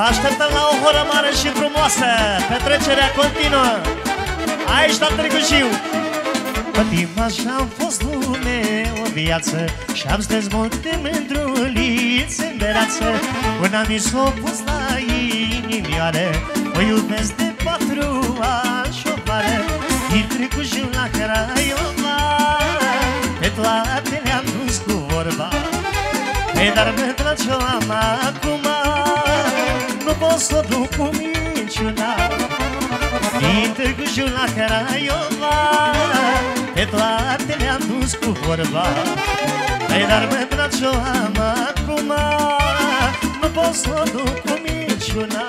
Vă așteptăm la o horă mare și frumoasă. Petrecerea continuă aici la Târgu Jiu. Pe timp așa am fost lume o viață și-am stăs multe mândrulițe în berață. Până mi s-o pus la inimioare, o iubesc de 4 ani și o pară. Din Târgu Jiu la Craiova, pe toate le-am dus cu vorba. Ei, dar mă trage o am acum, nu pot să o duc cu minciuna. Din Târgu Jiu la Craiova, pe toate le-am dus cu vorba. Ei, dar mă trage o am acum, nu pot să o duc cu minciuna.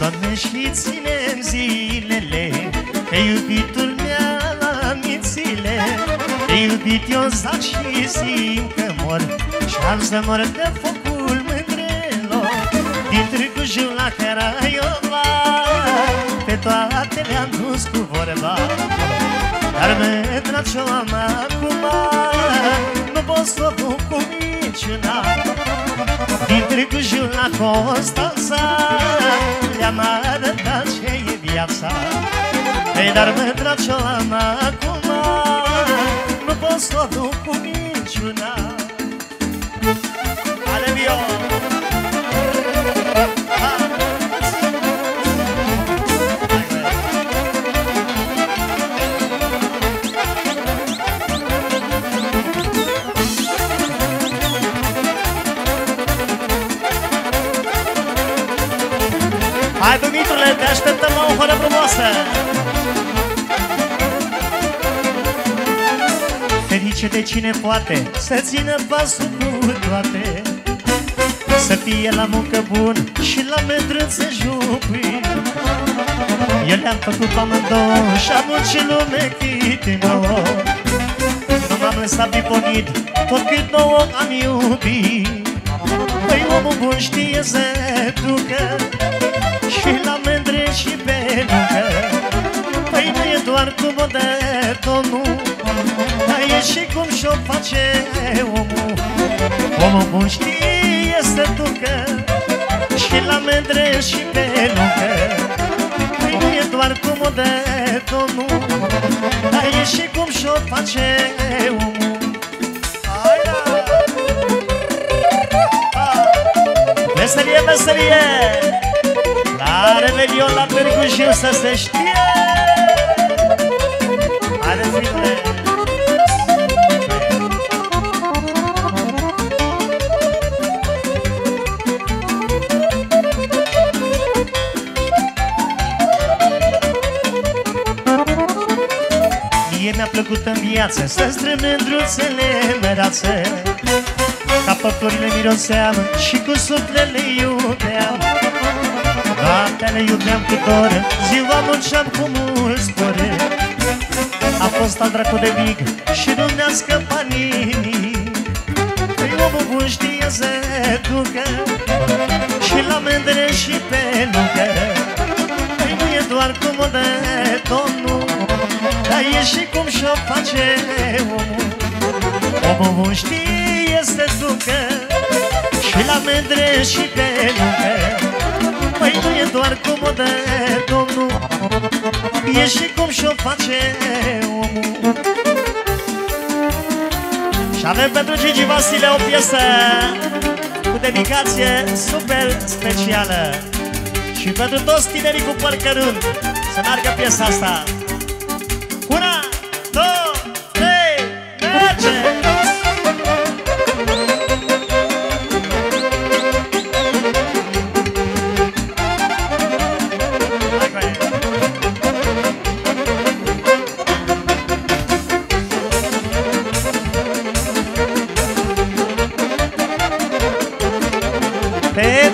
Doamne, și ținem zilele, că iubitul mi-a amințile. Te iubit eu zac și simt că mor și-am să mor de focul mândrelor. Din Târgu Jiu la Craiova, pe toate le-am dus cu vorba. Dar mă trag și-o am acum, nu pot să o duc cu minciuna. Din Târgu Jiu la Constanța, le-am arătat ce-i viața. Ei, dar mă drag și-o am acum, nu pot să o duc cu minciuna. Ale viol! Hai, Dumitrule, te așteptăm la o horă frumoasă! Ferice de cine poate să țină pasul cu toate, să fie la muncă bun și la mândrâță jupi. Eu le-am făcut pe amândouă și aduce lume chite nouă. Nu m-am lăsat biponit, tot cât nouă am iubit. Păi omul bun știe să ducă și la mândre și pe lungă. Păi nu e doar cum o dă domnul, dar e și cum și-o face omul. Omul bun știe să ducă și la mândre și pe lungă. Păi nu e doar cum o dă domnul, dar e și cum și-o face omul. Veselie, veselie! La Revelion la Târgu Jiu să se știe! Haide, Fritule! Mie mi-a plăcut în viață să strâng mândruțele merațe, ca păpturile miroseam și cu sufletele iubeam. Noaptea le iubeam cu dor, ziua munceam cu mulți pori. A fost al dracu de mic și nu ne-a scăpat nimic. Păi omul bun știe să ducă și la mândre și pe lungă. Păi nu e doar cum o dă domnul, dar e și cum și-o face omul. Omul bun știe să ducă și la mândre și pe lume. Păi nu e doar cum o dă domnul, e și cum și-o face omul. Și avem pentru Gigi Vasile o piesă cu dedicație super specială și pentru toți tinerii cu păr cărunt să meargă piesa asta. 1, 2, 3, merge!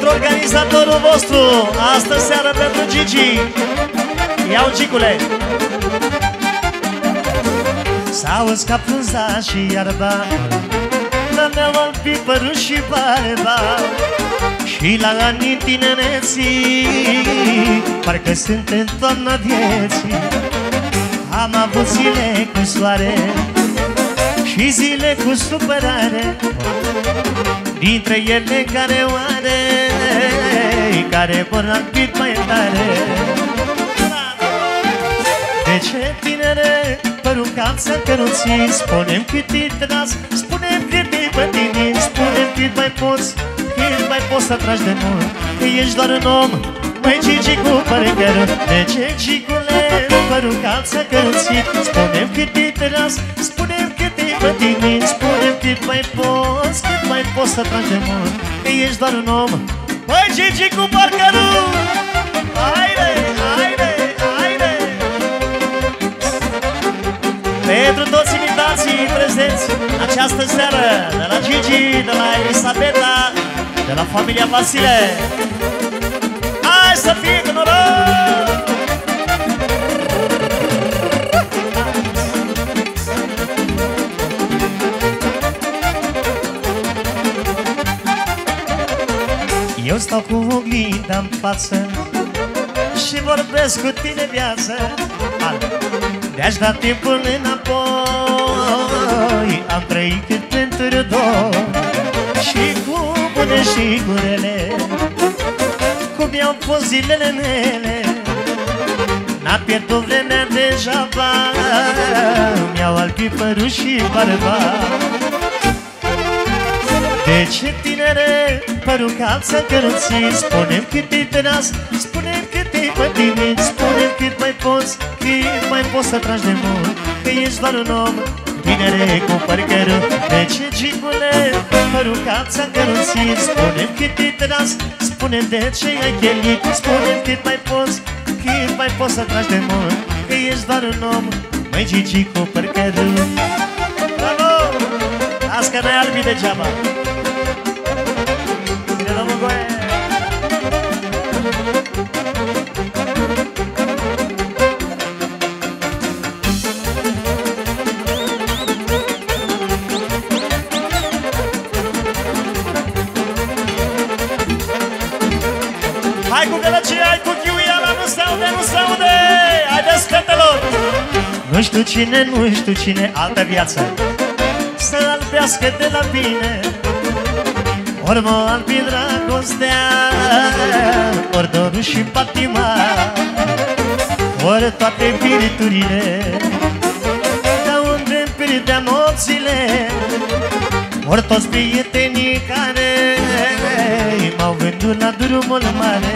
Organizatorul vostru, astă seară pentru Gigi. Ia-o, Gicule! S-auzi ca frunza și iarba, dă-mi-o-l pipărul și barba. și la anii tinereții, parcă sunt în toamna vieții. Am avut zile cu soare și zile cu supărare, dintre ele care oare, care vor rămâne mai tare. De ce, tinere, vă rugam să-mi căruțiți? Spune-mi cât te las, spune-mi cât te pătini, spune-mi cât mai poți să tragi de mult. Ești doar un om, măi Gigicu, părângăru. De ce, Gigule, vă rugam să căruțiți? Spune-mi cât te las, spune-mi cât te pătini, spune-mi cât mai poți să tragi de mult. Ești doar un om, măi Gigicu, părângăru. Haide, haide! Pentru toți invitații prezenți această seară, de la Gigi, de la Elisabeta, de la familia Vasile. Hai să fie cu noroc! Eu stau cu oglinda-n față și vorbesc cu tine viață. De-aș da timpul înapoi, am trăit cât pentru doi. Și cu bune și cu rele, cum i-au fost zilele mele, n-am pierdut vremea degeaba, mi-au albit părul și barba. De ce, tinere, părul cam s-a căruțit? Spune-mi cât te tras, spune-mi cât te pătimit, spune-mi cât mai poți, cât mai poți să tragi de mult, că ești doar un om, tinere cu părcărul. De ce, Gigule, părul cam s-a căruțit? Spune-mi cât te tras, spune-mi de ce ai chelit, spune-mi cât mai poți să tragi de mult, că ești doar un om, măi Gigi cu părcărul. Bravo! Las că n-ai albit degeaba. Hai cu gălăcie, hai cu chiuia, la nu se aude, nu se aude! Haideți, fetelor! Nu știu cine, nu știu cine, altă viață să albească de la bine, ori mă albi dragostea, ori dorul și patima, ori toate virturile, dar unde pierdeam nopțile, ori toți prietenii care m-au vândut la drumul mare.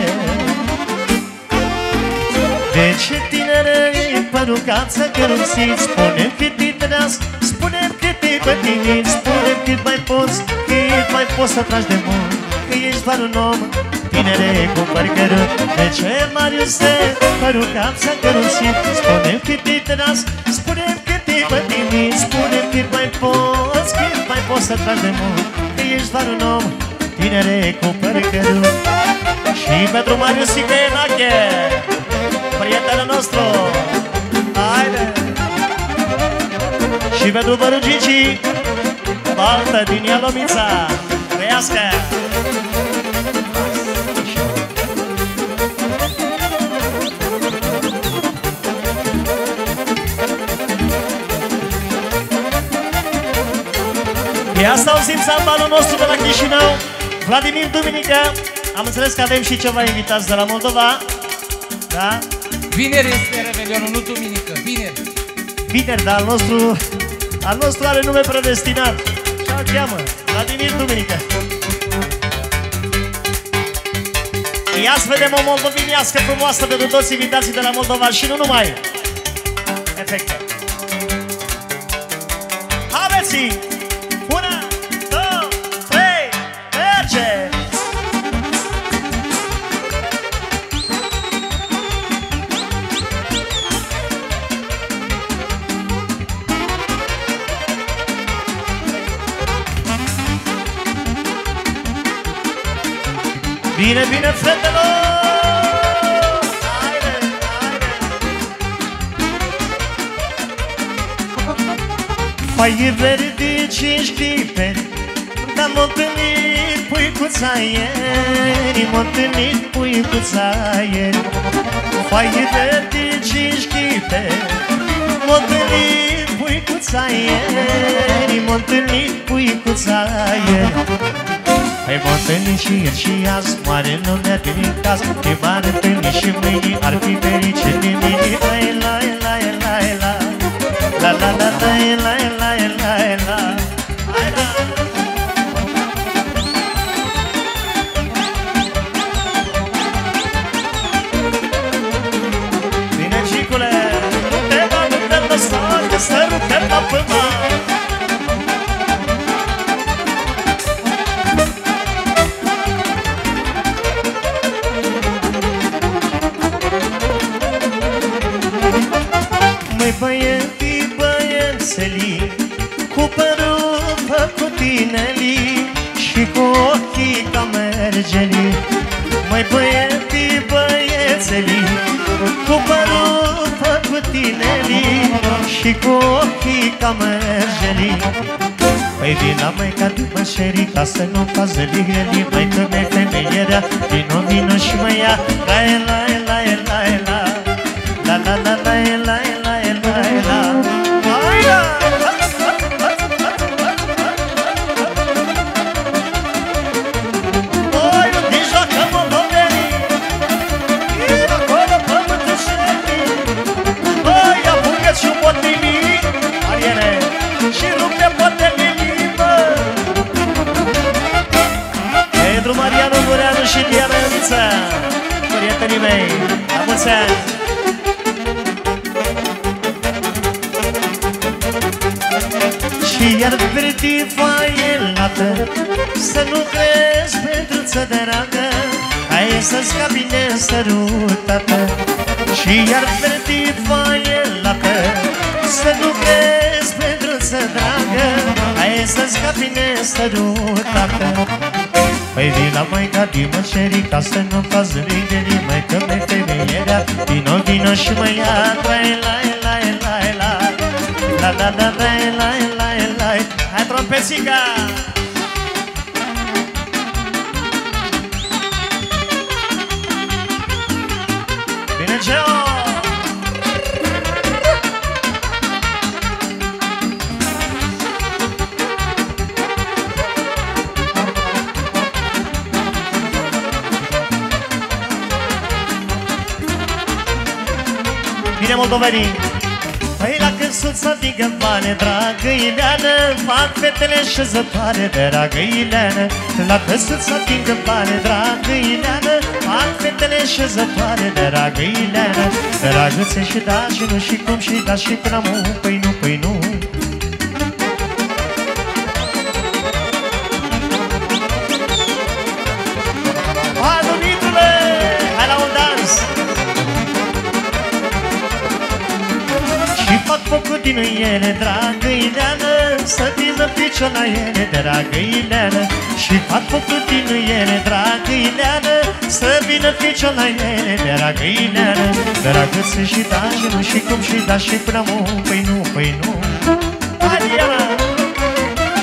De ce, tinere, vă rugam să căruțiți? Spune-mi cât te tras, spune-mi cât te pătini, spune-mi cât mai poți să tragi de mult, că ești doar un om, tinere cu părcărul. De ce, Mariuse, vă rugam să căruțiți? Spune-mi cât te tras, spune-mi cât te pătini, spune-mi cât mai poți să tragi de mult, că ești doar un om, tinere cu părcărul. Și pentru Marius și Benache, prietenul nostru, haide! Și pentru vărul Gigi, baltă din Ialomița, trăiască! E asta auzim sambalul nostru de la Chișinău, Vladimir Duminică. Am înțeles că avem și ceva invitați de la Moldova, da? Vineri este Revelionul, nu duminică, vineri. Vineri, dar al nostru are nume predestinat. Ce-l cheamă? Vladimir Duminică. Ia să vedem o moldovinească frumoasă pentru toți invitații de la Moldova și nu numai. Efecte. Aveți-i! Bine, bine, fetelor! Haide, haide! Păi e verde 5 clipe, dar m-am întâlnit, pui cu puța ieri, m-a întâlnit pui puța ieri. Faie verde 5 chite, m-a întâlnit pui puța ieri, m-a întâlnit pui puța ieri. Hai m-a întâlnit și ieri și azi, mare lumea din casă, de m-ar întâlnit și mâine, ar fi fericit de mine. Hai la, la, la, la, la, la, la, la, la, la, la, la, la. Sărutem la până. Măi băietii, băiețelii, cu părul făcut tinelii și cu ochii ca mergelii. Măi băietii, băiețelii, cu părul făcut tinelii și cu ochii ca mergelii. Păi vina mai ca după șerii, ca să nu facă ligrelii. Mai că mi-ai femeierea, vino, vino și mă ia. La e, la e, la e, la e, la. La, la, la, la e, la e, la e, la e, la. Și Dianărița, prietenii mei, la mulți ani! Și iar verde faielată, să nu crezi pentru-ță de ragă, hai să-ți cabine sărutată. Și iar verde faielată, să nu crezi pentru-ță dragă, hai să-ți cabine sărutată. Păi vina măica din mășerii, ca să nu faci liderii. Măică mi-ai femeierea, vino, vino și mă ia. La-i, la-i, la-i, la-i, la. La, la, la, la-i, la-i, la-i, la-i. Hai, trompețica! Bine, Geo! Păi la căsuța din gămane, dragă Ileană, fac fetele șezătoare de ragă Ileană. La căsuța din gămane, dragă Ileană, fac fetele șezătoare de ragă Ileană. De ragățe și da și nu și cum și da și tramu, păi nu, păi nu. Făcut din ele, dragă Ileană, să vină picior la ele, dragă Ileană. Și fac făcut din ele, dragă Ileană, să vină picior la ele, dragă Ileană. Dragățe și da și nu și cum și da și până mu, păi nu, păi nu. Hai, Diana!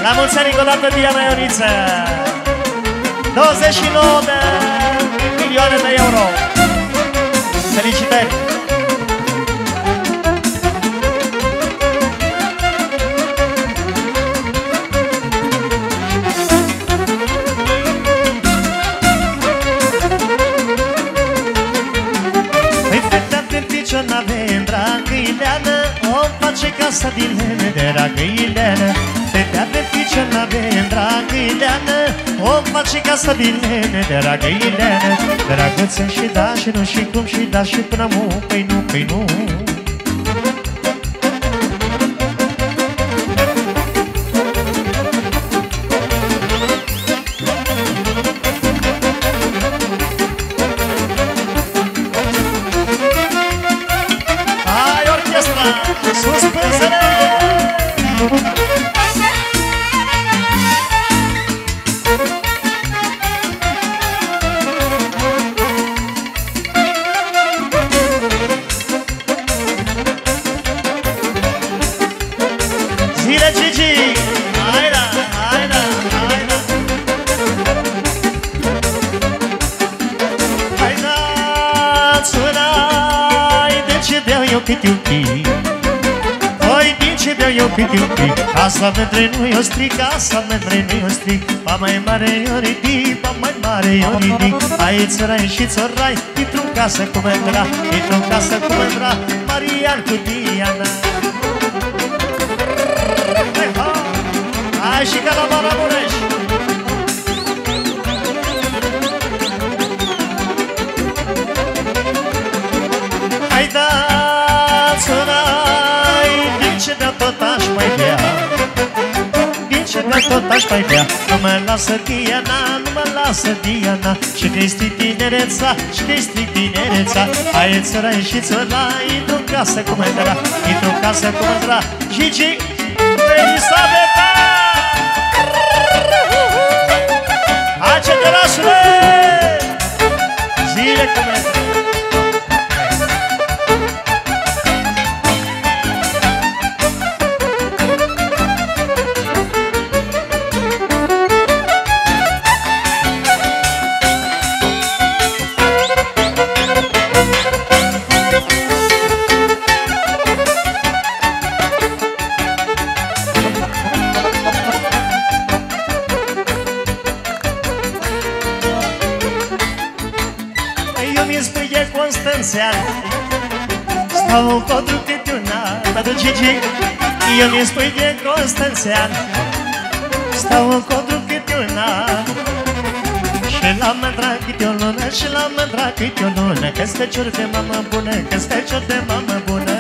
La mulți ani încă o dată, Diana Ioniță! 29 de milioane de euro! Felicitări! Casa din lene de ragă Ileană, fetea pe picior n-avem, dragă Ileană, om face casa din lene de ragă Ileană. Dragățe și da și nu și cum și da și până mu, păi nu, păi nu. cât e un pic. Oi, din ce beau eu cât e un pic. Asta pentru noi o stric, asta pentru noi o stric. Pa mai mare eu ridic, pa mai mare eu ridic. Ai țărai și țărai, dintr-o casă cum intra, dintr-o casă cum intra Marian cu Diana. Hai și ca la Bara Mureș. Hai dați-o rai, din ce de-a tot aș mai bea, din ce de-a tot aș mai bea. Nu mă lasă Diana, nu mă lasă Diana, și că-i stric tinereța, și că-i stric tinereța. Hai țărai și țărai, într-o casă cum intra, într-o casă cum intra Gigi Elisabeta. Ace de la Sule, zile cum e. Stau în codru câte un an, pentru Gigi. Eu mi-e spui de Constanțean. Stau în codru câte un an, și l-am mândrat câte o lună, și l-am mândrat câte o lună. Căscăciuri de mamă bună, căscăciuri de mamă bună.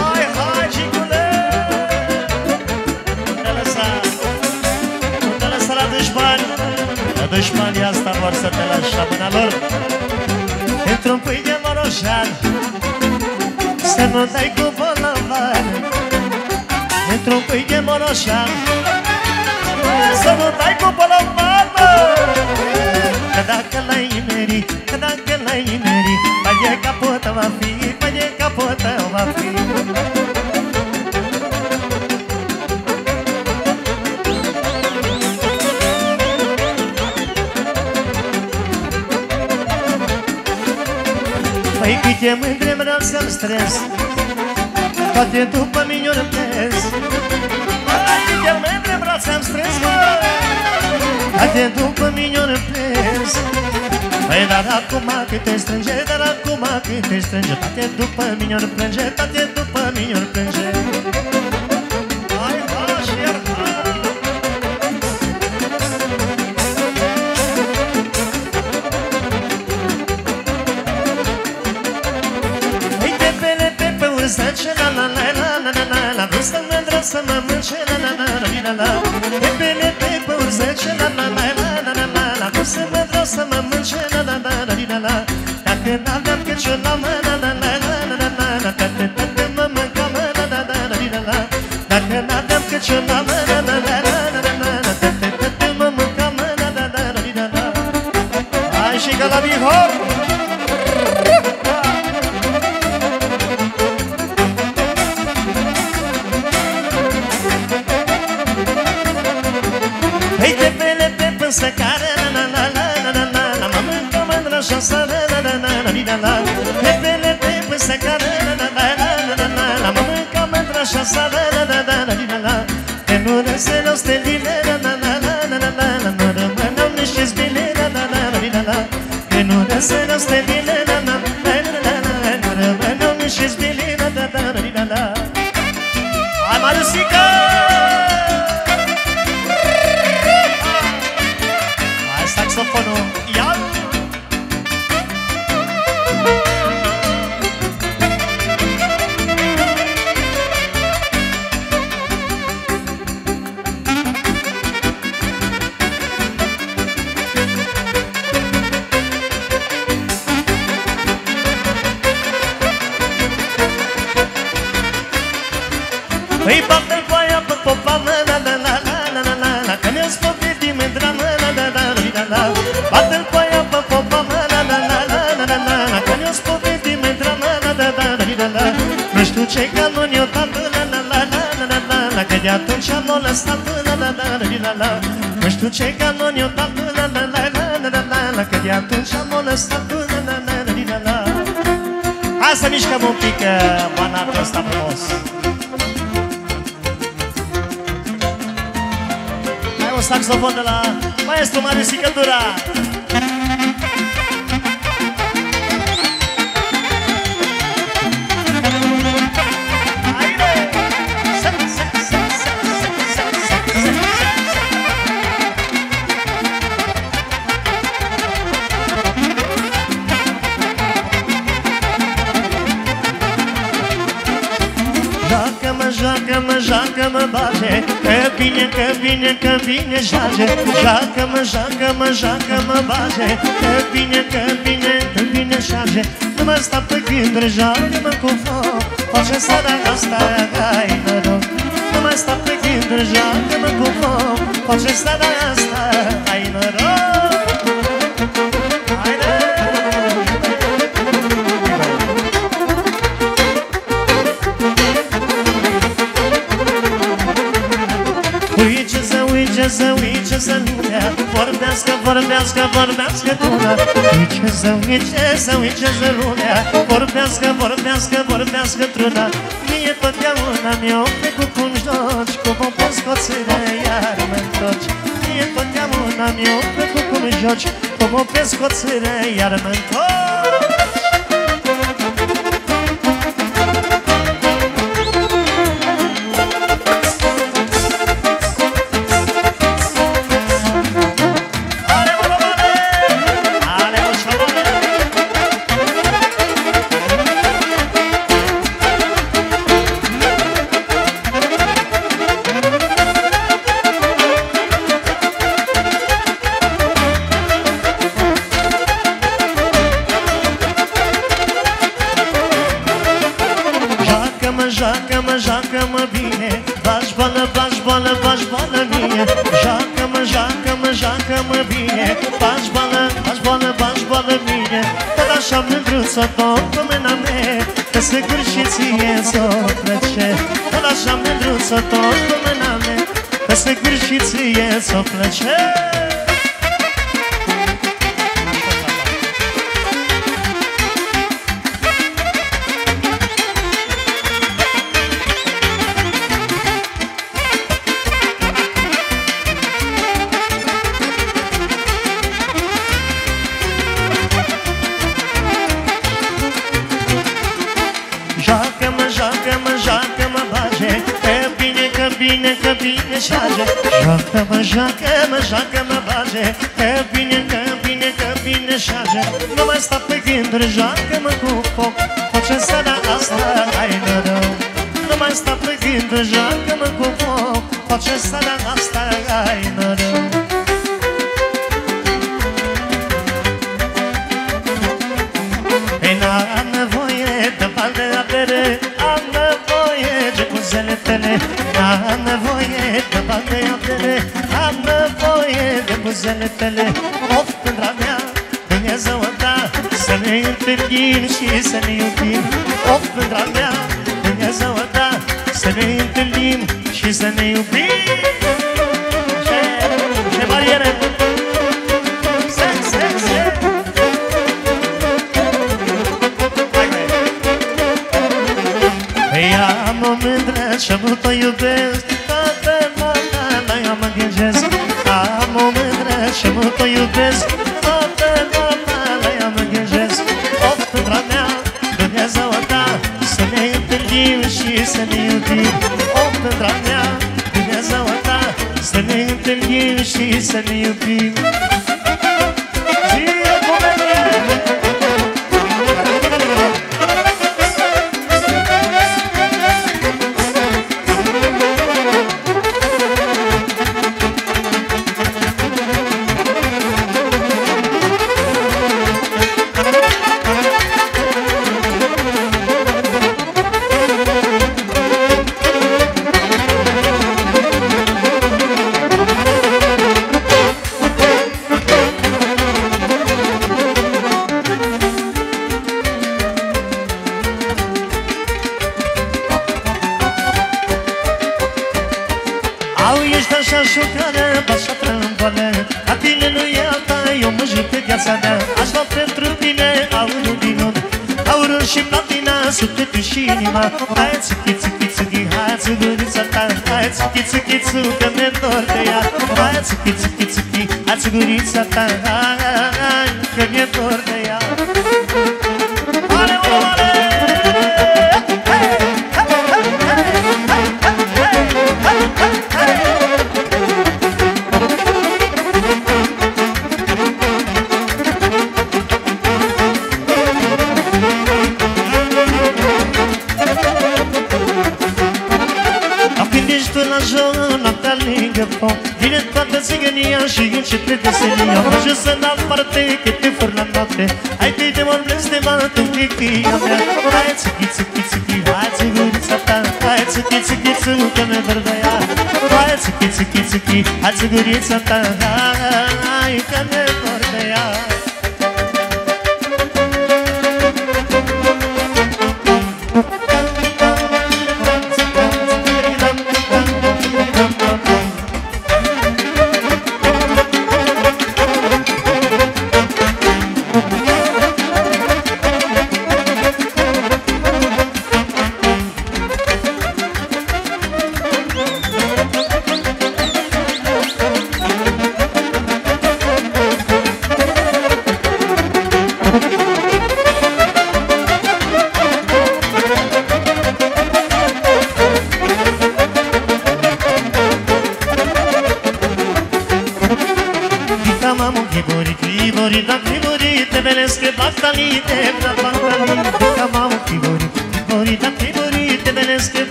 Hai, hai, Gigule! Nu-te lăsa, nu-te lăsa la dușmani. La dușmanii asta vor să te lași la mâna lor. Într-un pui de moroșan, să nu dai cu bolovan. Într-un pui de moroșan, să nu dai cu bolovan. Că dacă l-ai imerit, că dacă l-ai imerit, mai e capotă va fi, mai e capotă va fi. Păi câte mândre vreau să-mi strâns, toate după mine urmez. Păi câte mândre vreau să-mi strâns, toate după mine urmez. Păi dar acum cât te strânge, dar acum cât te strânge, toate după mine urmeze, toate după mine urmeze. Să mă mânce, la-la-la-la-la-la-la. Pepele pe păurzece, la-la-la-la-la-la-la. Cum să mă vreau să mă mânce, la-la-la-la-la-la. Dacă n-aveam cât ce n-am, la-la-la-la-la-la-la. Tată-tată mă mâncam, la-la-la-la-la-la. Dacă n-aveam cât ce n-am, la-la-la-la-la-la-la. Tată-tată mă mâncam, la-la-la-la-la-la. Hai și ca la Bihor! Săcară, na-na-na-na-na-na-na. Mă mâncă mândră și-o sără, na-na-na-na-na-na-na. Pepele pe pânzăcară, na-na-na-na-na-na-na. Mă mâncă mândră și-o sără, na-na-na-na-na-na. Te nu răsăreau stelile, na-na-na-na-na-na-na. Nu rămâneau niște zbile, na-na-na-na-na-na. Te nu răsăreau stelile, na-na-na-na-na-na. Nu rămâneau niște zbile, na-na-na-na-na-na. Hai, Mariusica! Saxofonul, iar! Îi bate coaia pe popa, la-la-la-la-la-la-la. Că ne-am scopit din mândra, la-la-la-la-la. Bate-l cu aia pe popa, la-la-la-la-la-la-la. Că ne-o spovedim într-a, la-la-la-la-la-la-la. Nu știu ce că nu ne-o dat, la-la-la-la-la-la-la. Că de-atunci am-o lăsat, la-la-la-la-la-la. Nu știu ce că nu ne-o dat, la-la-la-la-la-la-la. Că de-atunci am-o lăsat, la-la-la-la-la-la-la. Hai să mișcăm un pic banatul ăsta frumos. Hai un saxofon de la maestru Marius Căldura. Joacă-mă, bage, că vine, că vine, că vine, jage. Joacă-mă, joacă-mă, joacă-mă, bage, că vine, că vine, că vine, jage. Nu mă sta pe gânduri, joacă-mă cu foc, orice seara asta ai noroc. Nu mă sta pe gânduri, joacă-mă cu foc, orice seara asta ai noroc. Uite să lumea vorbească, vorbească, vorbească tuna. Uite să lumea vorbească, vorbească, vorbească truna. Mie totdeauna mi-o trecut un joci, cu pompon scoțile iar mă întoci. Mie totdeauna mi-o trecut un joci, cu pompon scoțile iar mă întoci. Joacă-mă bine, bași boală, bași boală, bași boală mie. Joacă-mă, joacă-mă, joacă-mă bine, bași boală, bași boală, bași boală mie. Tot așa mândruță, tot cu mâna mea, că sigur și ție ți-o place. Tot așa mândruță, tot cu mâna mea, că sigur și ție ți-o place. Joacă-mă, joacă-mă, joacă-mă, bage, că bine, că bine, că bine șage. Nu mai sta pe gânduri, joacă-mă cu foc, orice seara asta ai noroc. Nu mai sta pe gânduri, joacă-mă cu foc, orice seara asta ai noroc. Ei, n-am nevoie de bani de apere, am nevoie de cuzele tele. N-am nevoie de bani de apere, am nevoie de buzele tele. Of, mândra mea, Dumnezeul ta, să ne întâlnim și să ne iubim. Of, mândra mea, Dumnezeul ta, să ne întâlnim și să ne iubim. Ce bariere! Am o mândră și mult o iubesc, toată noaptea la ea mă gândesc. Am o mândră și mult o iubesc, toată noaptea la ea mă gândesc. O, mândra mea, Dumnezeul ta, să ne întâlnim și să ne iubim. O, mândra mea, Dumnezeul ta, să ne întâlnim și să ne iubim. Aș lua pentru tine aurul din ud, aurul și platina, sufletul și inima. Hai țichiți, țichiți, hai ți gurița ta, hai țichiți, țichiți, că ne dor de ea. Hai țichiți, țichiți, hai ți gurița ta, hai, că ne dor de ea. Vine toată zigănia și începe veselia. Am ajuns în aparte că te făr la noapte. Hai că-i de mor blestemat în chechia mea. Hai țichi, țichi, țichi, hai țigurița ta. Hai țichi, țichi, țiucă ne vărdăia. Hai țichi, țichi, țichi, hai țigurița ta. Hai că ne vărdăia.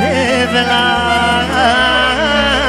Never lie.